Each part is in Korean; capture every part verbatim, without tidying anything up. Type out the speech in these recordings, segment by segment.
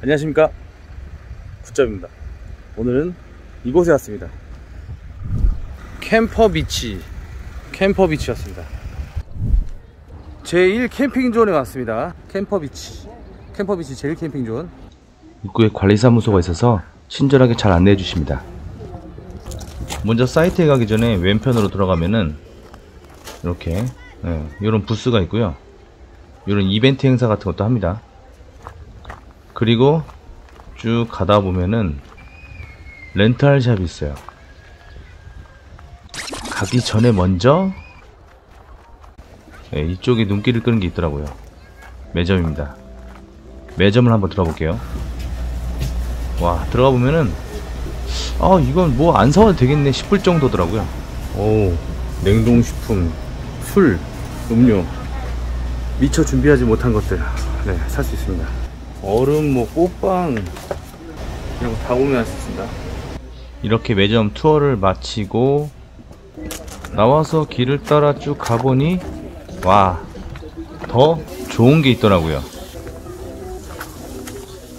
안녕하십니까, 굿잡입니다. 오늘은 이곳에 왔습니다. 캠퍼비치 캠퍼비치 왔습니다. 제일 캠핑존에 왔습니다. 캠퍼비치 캠퍼비치 제일 캠핑존 입구에 관리사무소가 있어서 친절하게 잘 안내해 주십니다. 먼저 사이트에 가기 전에 왼편으로 돌아가면은 이렇게 네, 이런 부스가 있고요, 이런 이벤트 행사 같은 것도 합니다. 그리고 쭉 가다 보면은 렌탈샵이 있어요. 가기 전에 먼저 네, 이쪽에 눈길을 끄는 게 있더라고요. 매점입니다. 매점을 한번 들어볼게요. 와, 들어가 보면은 아, 이건 뭐 안 사와도 되겠네 싶을 정도더라고요. 오, 냉동식품, 술, 음료 미처 준비하지 못한 것들 네, 살 수 있습니다. 얼음, 뭐 꽃빵 이런 거 다 구매할 수 있습니다. 이렇게 매점 투어를 마치고 나와서 길을 따라 쭉 가보니 와, 더 좋은 게 있더라고요.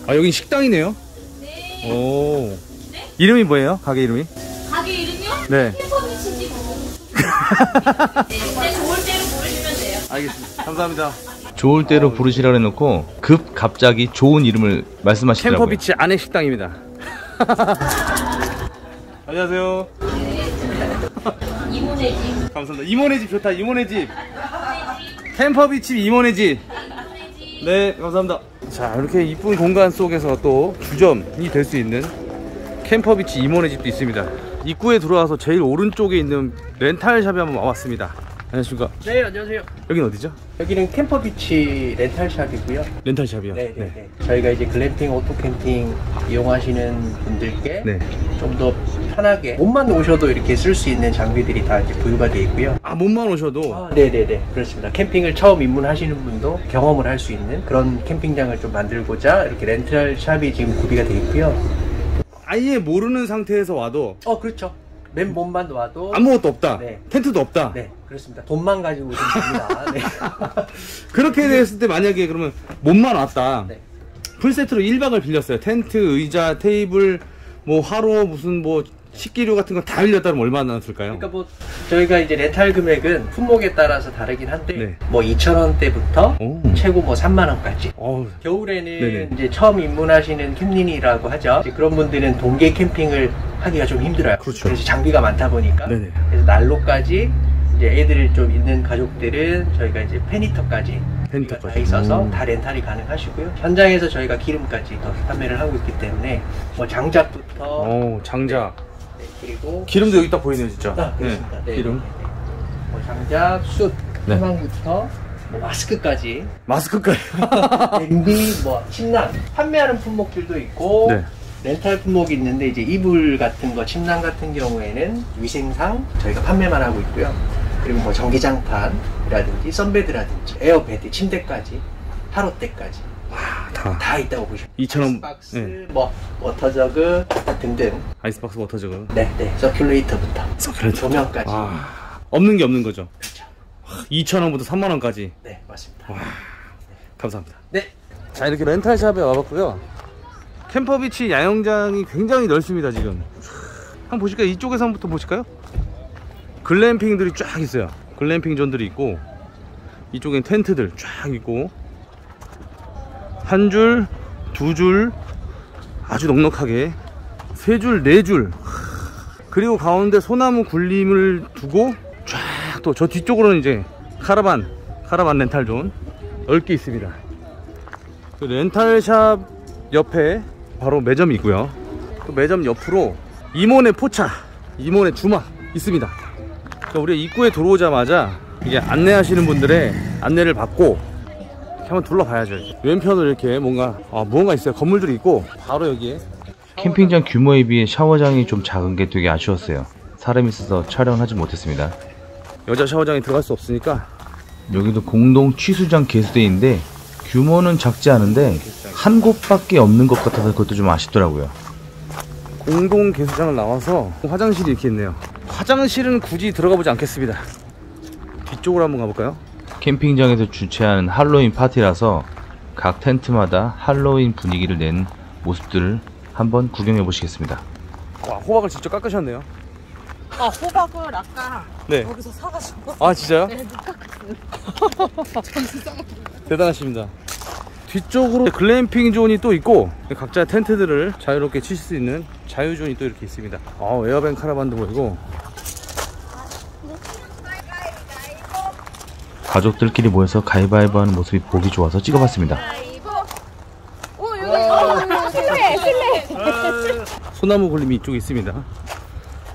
아, 여긴 식당이네요. 네. 오. 네? 이름이 뭐예요? 가게 이름이? 가게 이름이요? 네. 캠퍼비치지 뭐. 네, 좋을 때로 부르시면 돼요. 알겠습니다. 감사합니다. 좋을 때로 부르시라고 해놓고 급 갑자기 좋은 이름을 말씀하시더라고요. 캠퍼비치 안에 식당입니다. 안녕하세요. 네. 이모네 집. 감사합니다. 이모네 집 좋다. 이모네 집. 캠퍼비치 이모네 집. 네, 감사합니다. 자, 이렇게 이쁜 공간 속에서 또 주점이 될 수 있는 캠퍼비치 이모네 집도 있습니다. 입구에 들어와서 제일 오른쪽에 있는 렌탈샵에 한번 와봤습니다. 안녕하십니까? 네, 안녕하세요. 여긴 어디죠? 여기는 캠퍼비치 렌탈샵이고요. 렌탈샵이요? 네네. 네. 저희가 이제 글램핑, 오토캠핑 이용하시는 분들께 네. 좀 더 편하게 몸만 오셔도 이렇게 쓸 수 있는 장비들이 다 이제 보유가 되어 있고요. 아, 몸만 오셔도? 아, 네네네, 그렇습니다. 캠핑을 처음 입문하시는 분도 경험을 할 수 있는 그런 캠핑장을 좀 만들고자 이렇게 렌탈샵이 지금 구비가 되어 있고요. 아예 모르는 상태에서 와도 어, 그렇죠. 맨몸만 와도 아무것도 없다. 네. 텐트도 없다. 네, 그렇습니다. 돈만 가지고 오시면 됩니다. 네. 그렇게 됐을 때 만약에 그러면 몸만 왔다. 네. 풀세트로 일 박을 빌렸어요. 텐트, 의자, 테이블, 뭐 화로, 무슨 뭐 식기류 같은 거 다 빌렸다면 얼마나 들까요? 그러니까 뭐 저희가 이제 렌탈 금액은 품목에 따라서 다르긴 한데 네. 뭐 이천 원대부터 오. 최고 뭐 삼만 원까지. 오. 겨울에는 네네. 이제 처음 입문하시는 캠린이라고 하죠. 이제 그런 분들은 동계 캠핑을 하기가 좀 힘들어요. 그렇죠. 그래서 장비가 많다 보니까 네네. 그래서 난로까지 이제 애들을 좀 있는 가족들은 저희가 이제 팬히터까지 다 있어서 오. 다 렌탈이 가능하시고요. 현장에서 저희가 기름까지 더 판매를 하고 있기 때문에 뭐 장작부터 오, 장작 네. 그리고 기름도 여기 딱 보이네요, 진짜. 아, 그렇습니다. 네. 네. 기름, 뭐 장작, 숯, 소방부터 네. 뭐 마스크까지. 마스크까지. 냄비, 뭐 침낭. 판매하는 품목들도 있고 네. 렌탈 품목이 있는데 이제 이불 같은 거, 침낭 같은 경우에는 위생상 저희가 판매만 하고 있고요. 그리고 뭐 전기장판이라든지 선베드라든지 에어베드, 침대까지, 타로대까지. 와, 다, 다 있다고 보시면 이천 원 아이스박스, 네. 뭐 워터저그 등등. 아이스박스, 워터저그 네네 네. 서큘레이터부터 서큘레이터 조명까지. 와, 없는 게 없는 거죠. 그렇죠. 이천 원부터 삼만 원까지 네, 맞습니다. 와, 네. 감사합니다. 네. 자, 이렇게 렌탈샵에 와봤고요. 캠퍼비치 야영장이 굉장히 넓습니다. 지금 한번 보실까요? 이쪽에서부터 보실까요? 글램핑들이 쫙 있어요. 글램핑 존들이 있고 이쪽엔 텐트들 쫙 있고 한 줄, 두 줄, 아주 넉넉하게 세 줄, 네 줄. 그리고 가운데 소나무 굴림을 두고 쫙 또 저 뒤쪽으로는 이제 카라반, 카라반 렌탈존 넓게 있습니다. 그 렌탈샵 옆에 바로 매점이 있고요. 또 매점 옆으로 이모네 포차, 이모네 주막 있습니다. 그러니까 우리가 입구에 들어오자마자 이게 안내하시는 분들의 안내를 받고 한번 둘러봐야죠. 왼편으로 이렇게 뭔가 아, 무언가 있어요. 건물들이 있고 바로 여기에 캠핑장 규모에 비해 샤워장이 좀 작은 게 되게 아쉬웠어요. 사람이 있어서 촬영하지 못했습니다. 여자 샤워장에 들어갈 수 없으니까 여기도 공동 취수장 개수대인데 규모는 작지 않은데 한 곳밖에 없는 것 같아서 그것도 좀 아쉽더라고요. 공동 개수장을 나와서 화장실이 이렇게 있네요. 화장실은 굳이 들어가 보지 않겠습니다. 뒤쪽으로 한번 가볼까요? 캠핑장에서 주최하는 할로윈 파티라서 각 텐트마다 할로윈 분위기를 낸 모습들을 한번 구경해 보시겠습니다. 와, 호박을 직접 깎으셨네요. 아, 호박을 아까 네. 여기서 사가지고. 아, 진짜요? 네, 못 깎았어요. 진짜 대단하십니다. 뒤쪽으로 글램핑 존이 또 있고 각자 텐트들을 자유롭게 칠 수 있는 자유존이 또 이렇게 있습니다. 아, 에어밴 카라반도 보이고 가족들끼리 모여서 가위바위보 하는 모습이 보기 좋아서 찍어봤습니다. 오, 여기, 어, 실례, 실례. 소나무 굴림이 이쪽에 있습니다.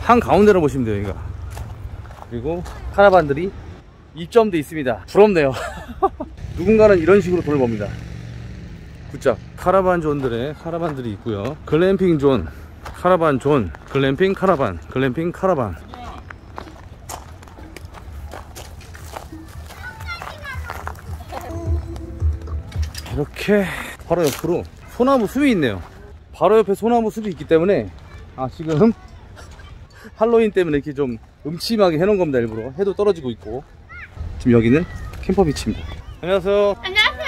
한가운데로 보시면 돼요, 여기가. 그리고 카라반들이 입점도 있습니다. 부럽네요. 누군가는 이런 식으로 돌 겁니다. 굿잡. 카라반 존들의 카라반들이 있고요. 글램핑 존, 카라반 존, 글램핑 카라반, 글램핑 카라반. 이렇게 바로 옆으로 소나무 숲이 있네요. 바로 옆에 소나무 숲이 있기 때문에 아 지금 할로윈 때문에 이렇게 좀 음침하게 해놓은 겁니다. 일부러 해도 떨어지고 있고. 지금 여기는 캠퍼비치입니다. 안녕하세요. 안녕하세요.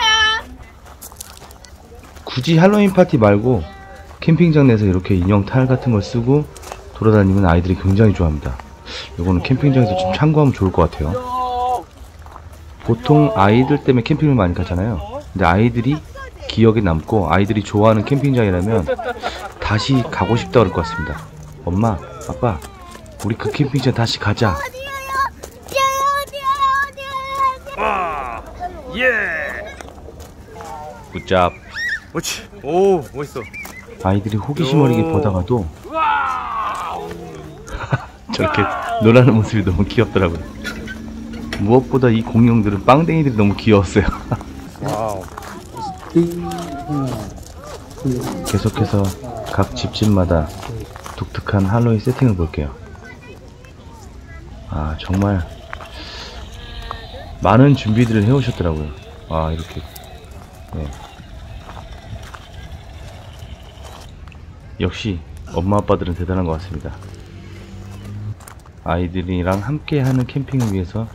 굳이 할로윈 파티 말고 캠핑장 내에서 이렇게 인형 탈 같은 걸 쓰고 돌아다니면 아이들이 굉장히 좋아합니다. 이거는 캠핑장에서 좀 참고하면 좋을 것 같아요. 보통 아이들 때문에 캠핑을 많이 가잖아요. 근데 아이들이 기억에 남고 아이들이 좋아하는 캠핑장이라면 다시 가고 싶다 그럴 것 같습니다. 엄마, 아빠, 우리 그 캠핑장 다시 가자. 어디에요? 어디에요? 어디에요? 어디에요? 예. 굿잡. 그렇지. 오, 멋있어. 아이들이 호기심 어리게 보다가도 저렇게 놀라는 모습이 너무 귀엽더라고요. 무엇보다 이 공룡들은 빵댕이들이 너무 귀여웠어요. 와우. 계속해서 각 집집마다 독특한 할로윈 세팅을 볼게요. 아 정말 많은 준비들을 해오셨더라고요. 아 이렇게 네. 역시 엄마 아빠들은 대단한 것 같습니다. 아이들이랑 함께 하는 캠핑을 위해서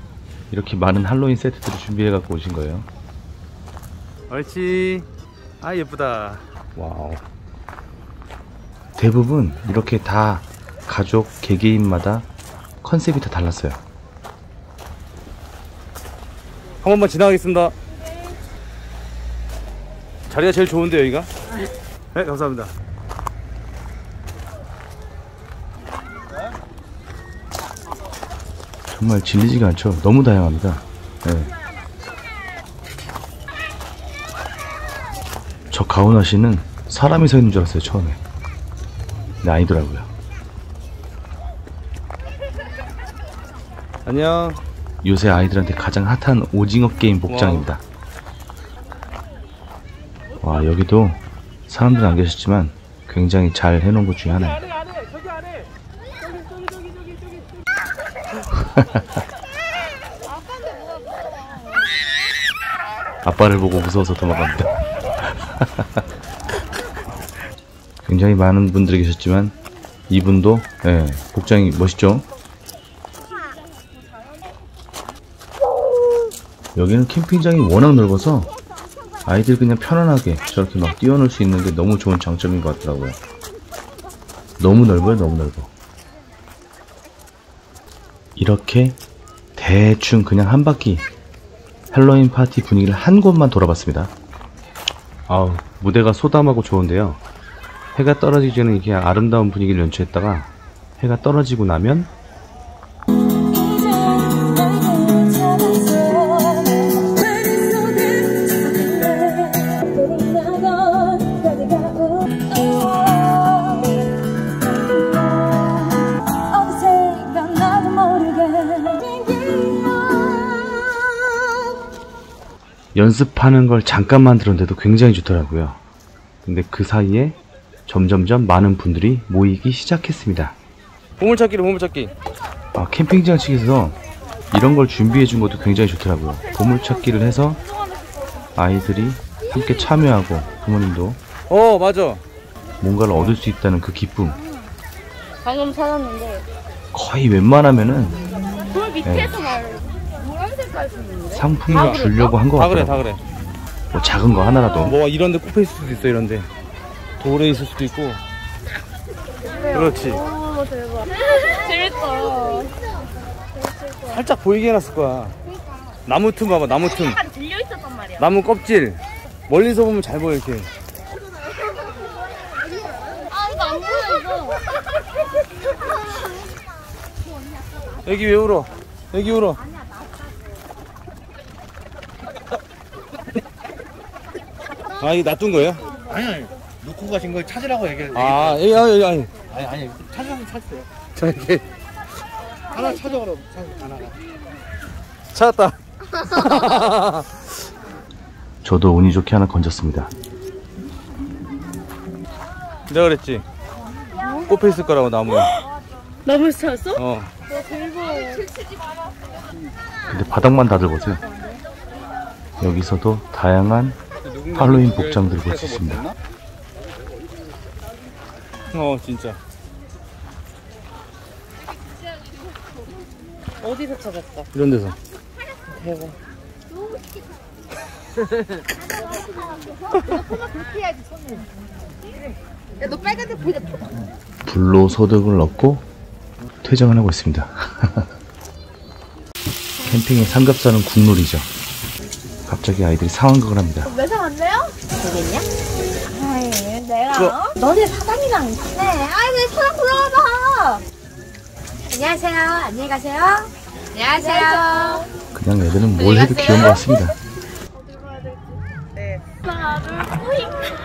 이렇게 많은 할로윈 세트들을 준비해 갖고 오신 거예요. 옳지. 아 예쁘다. 와우. 대부분 이렇게 다 가족 개개인마다 컨셉이 다 달랐어요. 한 번만 지나가겠습니다. 네. 자리가 제일 좋은데 여기가? 네 감사합니다. 정말 질리지가 않죠. 너무 다양합니다. 네. 저 가오나 씨는 사람이 서 있는 줄 알았어요, 처음에. 근데 아니더라고요. 안녕. 요새 아이들한테 가장 핫한 오징어 게임 복장입니다. 와, 와 여기도 사람들 안 계셨지만 굉장히 잘 해놓은 것 중에 하나예요. 아빠를 보고 무서워서 도망갑니다. 굉장히 많은 분들이 계셨지만 이분도 예, 복장이 멋있죠? 여기는 캠핑장이 워낙 넓어서 아이들 그냥 편안하게 저렇게 막 뛰어놀 수 있는 게 너무 좋은 장점인 것 같더라고요. 너무 넓어요. 너무 넓어. 이렇게 대충 그냥 한 바퀴 할로윈 파티 분위기를 한 곳만 돌아봤습니다. 아우, 무대가 소담하고 좋은데요. 해가 떨어지기 전에 이렇게 아름다운 분위기를 연출했다가 해가 떨어지고 나면 연습하는 걸 잠깐만 들었는데도 굉장히 좋더라고요. 근데 그 사이에 점점점 많은 분들이 모이기 시작했습니다. 보물찾기로 보물찾기. 아, 캠핑장 측에서 이런 걸 준비해 준 것도 굉장히 좋더라고요. 보물찾기를 해서 아이들이 함께 참여하고 부모님도 어 맞아 뭔가를 얻을 수 있다는 그 기쁨. 방금 찾았는데 거의 웬만하면은 그 밑에서 네. 말해. 상품을 주려고 한 것 같아요. 다 그래, 다 그래. 뭐 작은 거 하나라도. 뭐 이런데 꼽혀 있을 수도 있어. 이런데 돌에 있을 수도 있고. 그렇지. 오, 대박. 재밌다. 살짝 보이게 해놨을 거야. 나무 틈 봐봐. 나무 틈. 들려 있었단 말이야. 나무 껍질. 멀리서 보면 잘 보여 이렇게. 아 이거 안 보여 이거. 여기 왜 울어? 여기 울어. 아 이게 놔둔 거예요? 아니 아니 놓고 가신 걸 찾으라고 얘기해요. 아 아니 아니 아니 아니 아니 찾으라고 찾으세요. 자 이렇게 하나 찾아가라고. 하나 찾았다. 저도 운이 좋게 하나 건졌습니다. 내가 그랬지? 꼽혀 있을 거라고 나무에. 나무에서 찾았어? 어. 근데 바닥만 다들 보세요. 여기서도 다양한 할로윈 복장들을 볼 수 있습니다. 어 진짜. 어디서 찾았어? 이런 데서. 대박. 불로 소득을 얻고 퇴장을 하고 있습니다. 캠핑에 삼겹살은 국룰이죠. 갑자기 아이들이 상황극을 합니다. 왜 사왔네요? 되겠냐? 아이 내가 어? 너네 사장이랑 있네. 아이 왜 사장 불러와봐. 안녕하세요. 안녕히 가세요. 안녕하세요. 그냥 애들은 뭘 해도 귀여운 것 같습니다.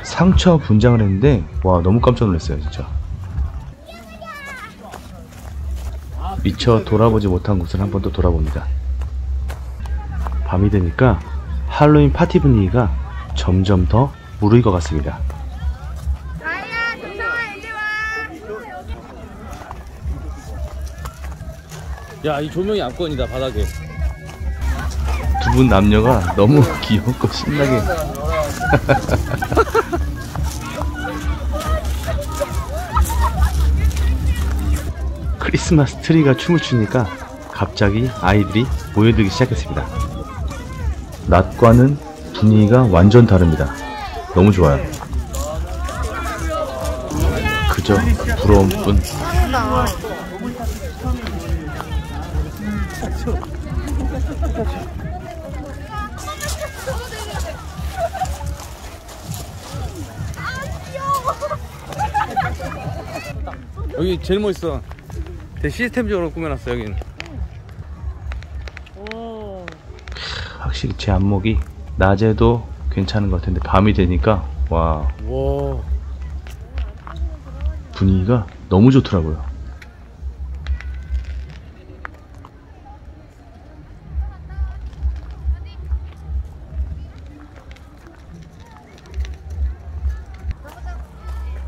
상처 분장을 했는데 와 너무 깜짝 놀랐어요 진짜. 미처 돌아보지 못한 곳을 한 번 더 돌아봅니다. 밤이 되니까 할로윈 파티 분위기가 점점 더 무르익어 갔습니다. 아야 동상아 이리 와. 야 이 조명이 압권이다 바닥에. 두 분 남녀가 너무 귀엽고 신나게. 크리스마스 트리가 춤을 추니까 갑자기 아이들이 모여들기 시작했습니다. 낮과는 분위기가 완전 다릅니다. 너무 좋아요. 그저 부러운 뿐. 여기 제일 멋있어. 되게 시스템적으로 꾸며놨어 여기는. 오. 확실히 제 안목이 낮에도 괜찮은 것 같은데 밤이 되니까 와. 와. 분위기가 너무 좋더라고요.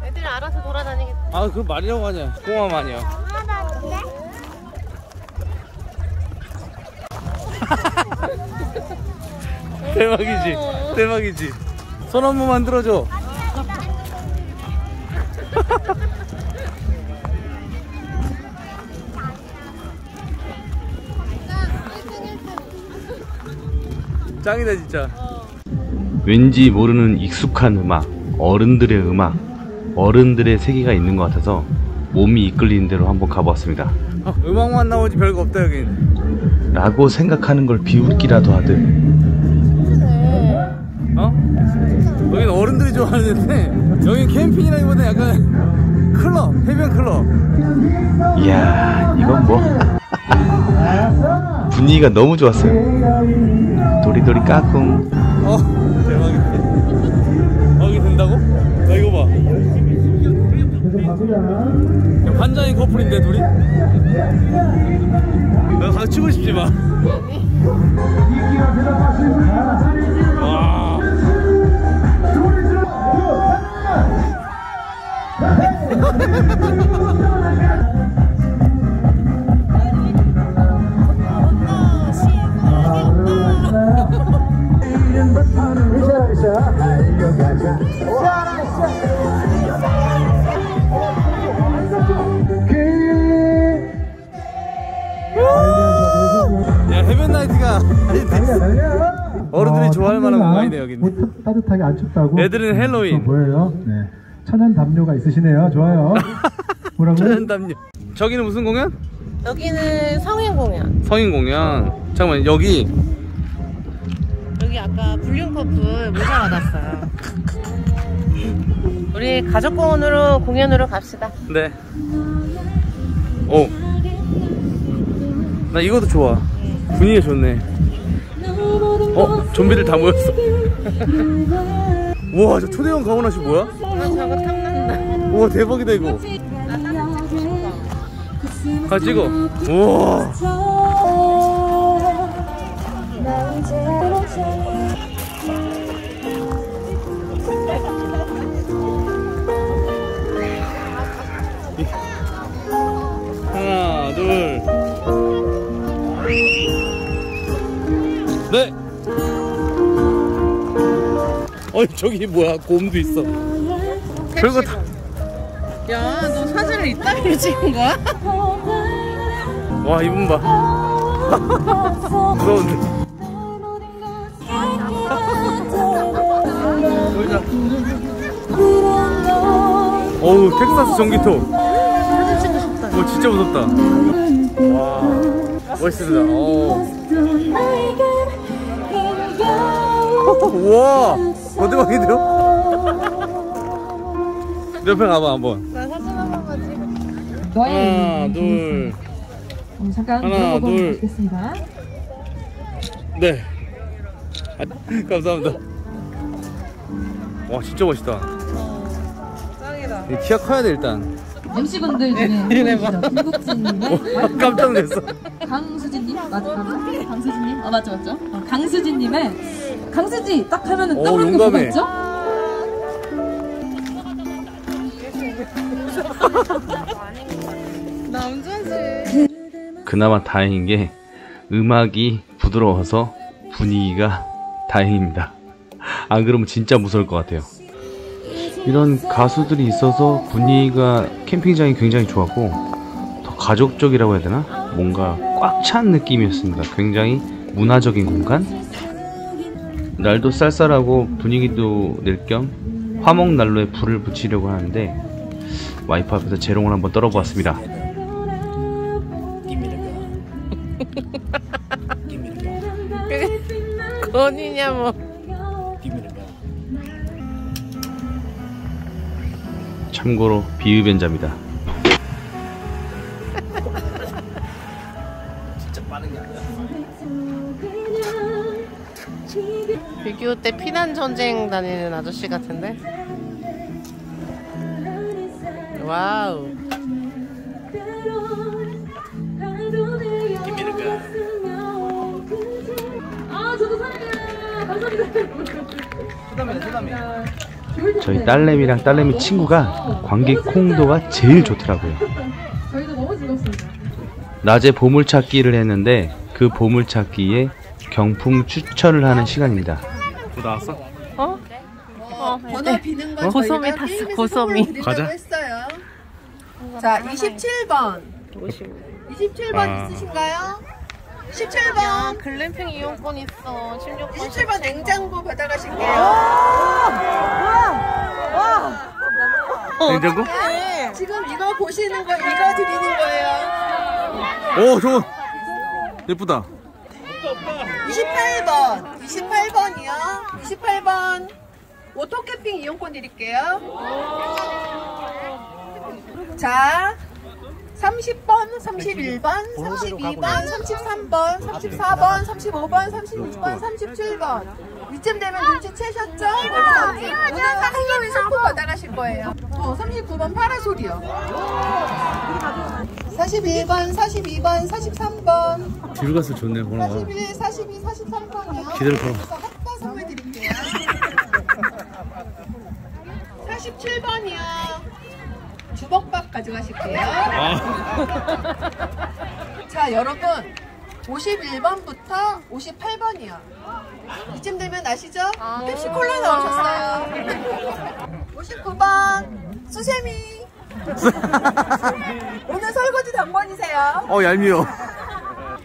애들은 알아서 돌아다니겠지. 아 그거 말이라고 하냐. 꼬마 마냥. 대박이지? 대박이지? 손 한 번 만들어줘. 짱이다 진짜. 왠지 모르는 익숙한 음악, 어른들의 음악, 어른들의 세계가 있는 것 같아서 몸이 이끌리는 대로 한번 가보았습니다. 어, 음악만 나오지 별거 없다 여긴. 라고 생각하는 걸 비웃기라도 하듯. 어? 여긴 어른들이 좋아하는데 여긴 캠핑이라기보다 약간 클럽, 해변 클럽. 이야 이건 뭐 분위기가 너무 좋았어요. 도리도리 까꿍. 어 대박이다. 여기 된다고? 나 이거 봐. 환장인 커플인데 둘이? 나 가서 치고 싶지 마. 와. 야 해변 나이트가 어른들이 좋아. 좋아할 만한 공간이네요, 여기는. 따뜻하게 안 춥다고. 애들은 헬로윈. 뭐예요? 네. 천연 담요가 있으시네요. 좋아요. 뭐라고요? 천연 담요. 저기는 무슨 공연? 여기는 성인 공연. 성인 공연. 잠깐만, 여기. 여기 아까 불륜 커플 모자 받았어요. 우리 가족 공원으로 공연으로 갑시다. 네. 오. 나 이것도 좋아. 분위기 좋네. 어? 좀비들 다 모였어. 우와, 저 초대형 강원아씨 뭐야? 아, 저거 탐난다. 우와, 대박이다 이거. 같이 찍어. 우와. 하나, 둘. 네. 어, 저기 뭐야? 곰도 있어. 별거 다. 야, 너 사진을 이따위로 찍은 거야? 와, 이분 봐. 무서운데. 어우, 텍사스 전기톱. 사진 찍고 싶다. 어, 진짜 무섭다. 와, 멋있습니다. 우와, 어, 대박이네요. 옆에 가봐 한번. 나 사진 한 번만 찍어. 하나, 둘. 음, 잠깐 하나, 둘. 보겠습니다. 네. 아, 감사합니다. 와, 진짜 멋있다. 짱이다. 키가 커야 돼 일단. 엠씨분들 중에 중국진인데. 어, 깜짝 놀랐어. 강수진님 맞죠? 강수진님. 아, 맞죠 맞죠. 어, 강수진님의 강수지 딱 하면은 떠오르는 게 뭐가 있죠? 나 운전지. 그나마 다행인 게 음악이 부드러워서 분위기가 다행입니다. 안 그러면 진짜 무서울 것 같아요. 이런 가수들이 있어서 분위기가 캠핑장이 굉장히 좋았고 더 가족적이라고 해야 되나? 뭔가 꽉 찬 느낌이었습니다. 굉장히 문화적인 공간? 날도 쌀쌀하고 분위기도 낼 겸 화목난로에 불을 붙이려고 하는데 와이프 앞에서 재롱을 한번 떨어보았습니다. 건이냐 뭐. 참고로 비흡연자입니다. 진짜 빠른 게 아니야. 비교 때 피난 전쟁 다니는 아저씨 같은데. 와우. 김민우가. 아, 저도 사랑해요. 감사합니다. 저희 딸내미랑 딸내미 친구가 관객 콩도가 제일 좋더라고요. 저희도 너무 즐겁습니다. 낮에 보물찾기를 했는데 그 보물찾기에 경품 추천을 하는 시간입니다. 뭐 나왔어? 어? 어, 번호 비는 거. 어? 고소미 탔어. 고소미. 가자. 자, 이십칠 번. 이십칠 번 아. 있으신가요? 십칠 번. 야, 글램핑 이용권 있어. 십육 번. 이십칠 번 냉장고 받아가실게요. 와! 와! 냉장고? 네. 지금 이거 보시는 거, 이거 드리는 거예요. 오, 좋아. 예쁘다. 이십팔 번. 이십팔 번이요. 이십팔 번. 오토캠핑 이용권 드릴게요. 자, 삼십 번, 삼십일 번, 삼십이 번, 삼십삼 번, 삼십사 번, 삼십오 번, 삼십육 번, 삼십칠 번. 이쯤 되면 눈치채셨죠? 오늘 할로윈 상품 받아가실 거예요. 어, 삼십구 번 파라솔이요. 사십일 번, 사십이 번, 사십삼 번. 뒤로 가서 좋네, 번호가. 사십일, 사십이, 사십삼 번이요. 기다려봐. 핫바 선물 드릴게요. 사십칠 번이요. 주먹밥 가져가실게요. 아. 자, 여러분 오십일 번부터 오십팔 번이요. 이쯤 되면 아시죠? 아. 펩시콜라 나오셨어요. 오십구 번 수세미. 오늘 설거지 당번이세요. 어, 얄미워.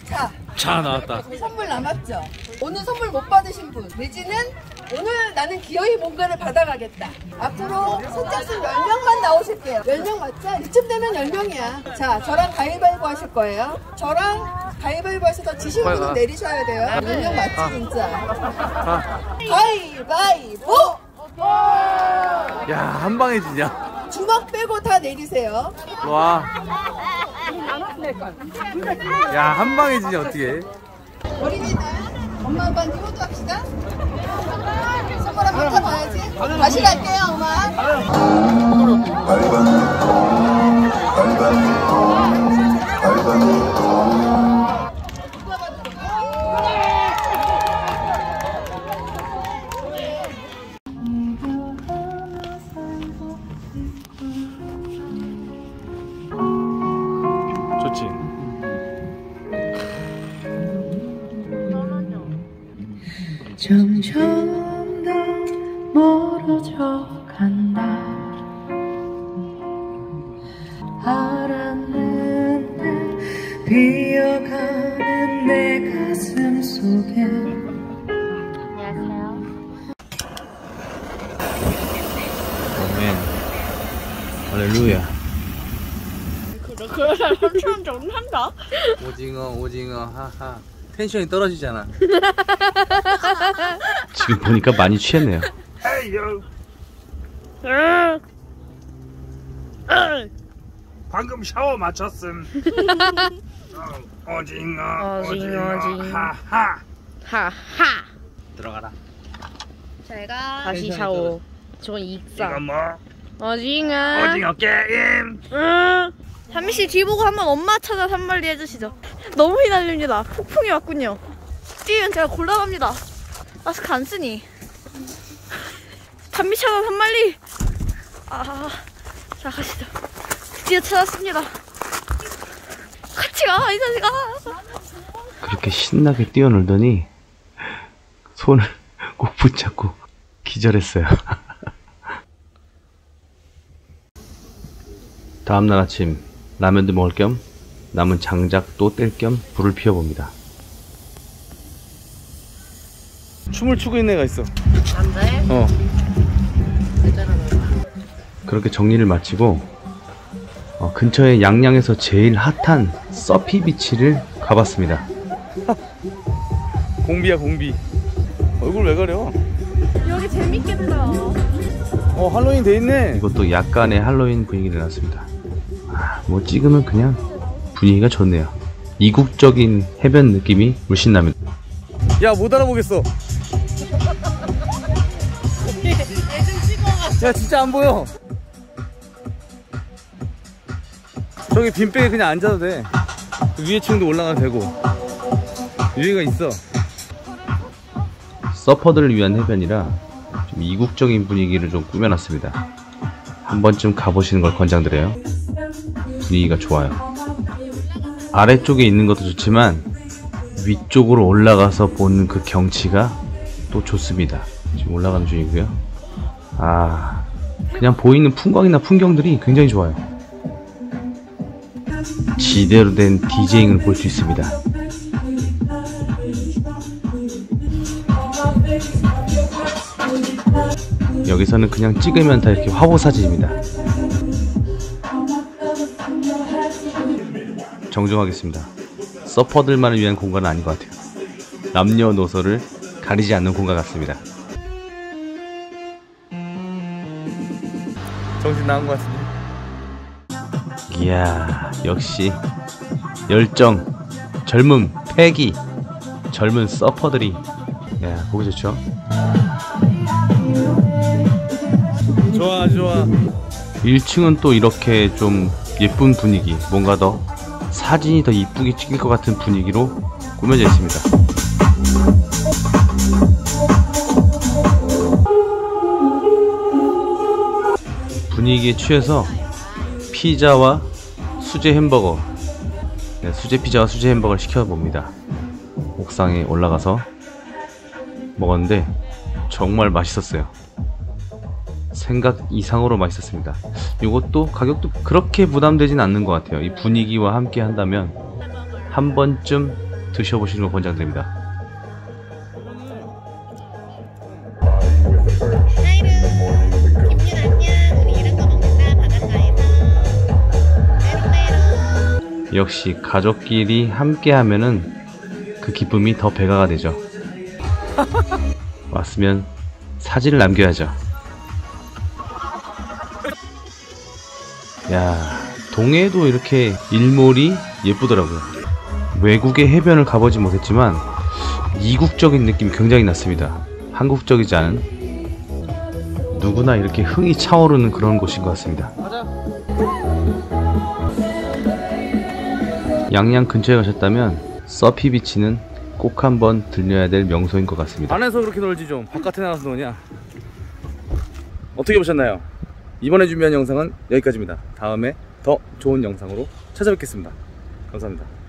자, 자, 나왔다. 선물 남았죠? 오늘 선물 못 받으신 분 내지는 오늘 나는 기어이 뭔가를 받아가겠다. 앞으로 선착순 열 명만 나오실게요. 열 명 맞자? 이쯤 되면 열 명이야. 자, 저랑 가위바위보 하실 거예요. 저랑 가위바위보 하셔서 지신 분은 내리셔야 돼요. 열 명 맞지 진짜. 가위바위보! 야, 한 방에 지냐? 주먹 빼고 다 내리세요. 와. 야, 한 방에 지냐 어떻게? 어린이날 엄마 아빠한테 효도합시다. 선물 한번 타봐야지. 다시 갈게요 엄마. 좋지. 점점 더 멀어져 간다. 알았는데 비어가는 내 가슴 속에. 안녕하세요. 아멘. 할렐루야. 그 사람 엄청 정난다. 오징어 오징어 하하. 텐션이 떨어지잖아. 지금 보니까 많이 취했네요. 방금 샤워 마쳤음. 어, 오징어, 오징어, 오징어, 오징어. 하하. 하하. 들어가라. 제가 다시 샤워. 저 익사. 이건 뭐? 오징어. 오징어 게임. 응. 잠미 씨 뒤 보고 한번 엄마 찾아 산말리 해주시죠. 너무 휘날립니다. 폭풍이 왔군요. 띠는 제가 곤란합니다. 마스크 안 쓰니. 잠미 찾아 산말리. 아, 자 가시죠. 드디어 찾았습니다. 같이 가, 이 자식아. 그렇게 신나게 뛰어놀더니 손을 꼭 붙잡고 기절했어요. 다음날 아침 라면도 먹을 겸 남은 장작도 뗄 겸 불을 피워봅니다. 춤을 추고 있는 애가 있어. 남자애? 어. 그렇게 정리를 마치고 어, 근처의 양양에서 제일 핫한 서피 비치를 가봤습니다. 공비야 공비. 얼굴 왜 가려? 여기 재밌겠다. 어 할로윈 돼 있네. 이것도 약간의 할로윈 분위기를 내놨습니다. 아, 뭐 찍으면 그냥 분위기가 좋네요. 이국적인 해변 느낌이 물씬 납니다. 야, 못 알아보겠어. 얘 좀 찍어봐. 야, 진짜 안 보여. 저기 빈백에 그냥 앉아도 돼. 위에 층도 올라가도 되고. 여기가 있어. 서퍼들을 위한 해변이라 좀 이국적인 분위기를 좀 꾸며놨습니다. 한 번쯤 가보시는 걸 권장드려요. 분위기가 좋아요. 아래쪽에 있는 것도 좋지만 위쪽으로 올라가서 보는 그 경치가 또 좋습니다. 지금 올라가는 중이고요. 아, 그냥 보이는 풍광이나 풍경들이 굉장히 좋아요. 지대로 된 디제잉을 볼 수 있습니다. 여기서는 그냥 찍으면 다 이렇게 화보사진입니다. 정정하겠습니다. 서퍼들만을 위한 공간은 아닌 것 같아요. 남녀노소를 가리지 않는 공간 같습니다. 정신 나간 것 같은데. 이야, 역시 열정, 젊음, 패기, 젊은 서퍼들이. 이야, 보기 좋죠? 좋아, 좋아. 일 층은 또 이렇게 좀 예쁜 분위기, 뭔가 더 사진이 더 이쁘게 찍힐 것 같은 분위기로 꾸며져 있습니다. 분위기에 취해서 피자와 수제 햄버거, 네, 수제 피자와 수제 햄버거를 시켜봅니다. 옥상에 올라가서 먹었는데 정말 맛있었어요. 생각 이상으로 맛있었습니다. 이것도 가격도 그렇게 부담되진 않는 것 같아요. 이 분위기와 함께 한다면 한 번쯤 드셔보시는 걸 권장드립니다. 역시 가족끼리 함께하면은 그 기쁨이 더 배가가 되죠. 왔으면 사진을 남겨야죠. 야, 동해도 이렇게 일몰이 예쁘더라고요. 외국의 해변을 가보지 못했지만 이국적인 느낌이 굉장히 났습니다. 한국적이지 않은, 누구나 이렇게 흥이 차오르는 그런 곳인 것 같습니다. 양양 근처에 가셨다면 서피 비치는 꼭 한번 들려야 될 명소인 것 같습니다. 안에서 그렇게 놀지 좀 바깥에 나가서 노냐. 어떻게 보셨나요? 이번에 준비한 영상은 여기까지입니다. 다음에 더 좋은 영상으로 찾아뵙겠습니다. 감사합니다.